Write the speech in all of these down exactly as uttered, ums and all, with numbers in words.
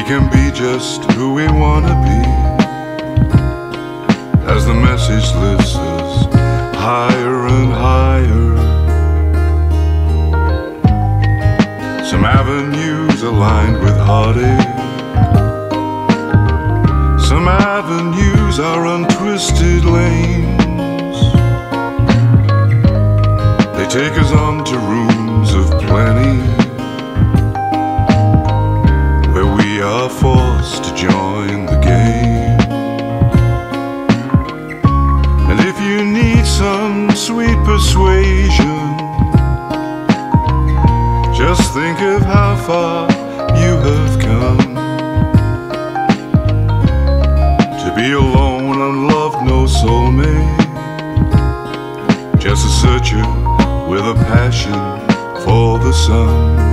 We can be just who we wanna be as the message lifts us higher and higher. Some avenues are lined with heartache, some avenues are untwisted lanes. They take us on to rooms of plenty, are forced to join the game. And if you need some sweet persuasion, just think of how far you have come. To be alone, unloved, no soulmate, just a searcher with a passion for the sun.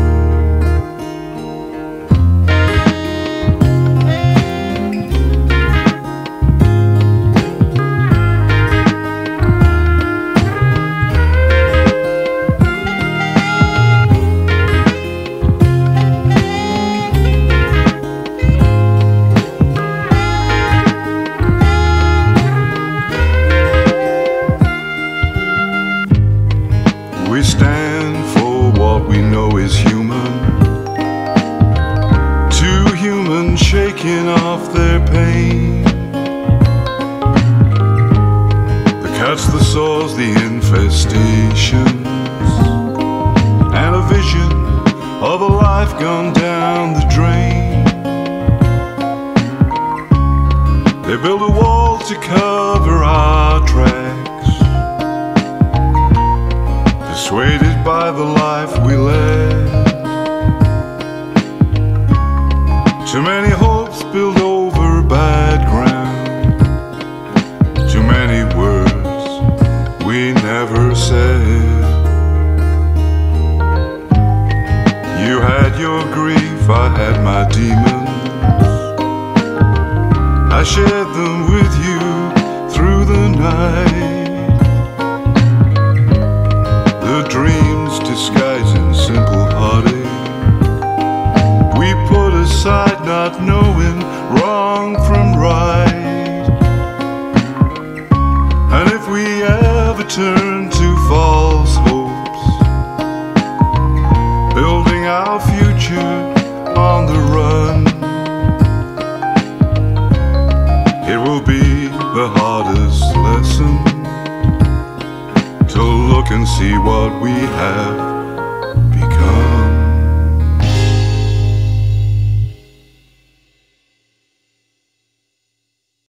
We stand for what we know is human, two humans shaking off their pain, the cuts, the sores, the infestations, and a vision of a life gone down the drain. They build a wall to cover our tracks, persuaded by the life we led. Too many hopes built over bad ground, too many words we never said. You had your grief, I had my demons, I shared them with you through the night. Dreams disguising simple heartache, we put aside, not knowing wrong from right. And if we ever turn to false hopes, building our future on the run, it will be the hardest lesson to look and see what we have